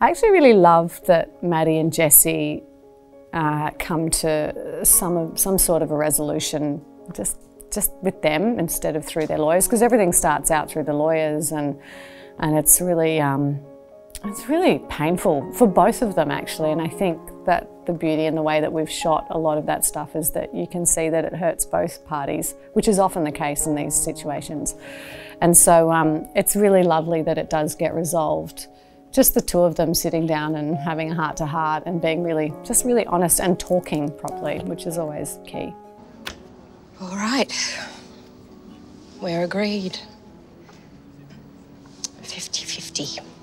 I actually really love that Maddy and Jesse come to some sort of a resolution just with them instead of through their lawyers, because everything starts out through the lawyers, and it's really painful for both of them actually. And I think that the beauty in the way that we've shot a lot of that stuff is that you can see that it hurts both parties, which is often the case in these situations. And so it's really lovely that it does get resolved. Just the two of them sitting down and having a heart-to-heart and being really honest and talking properly, which is always key. All right, we're agreed. 50-50.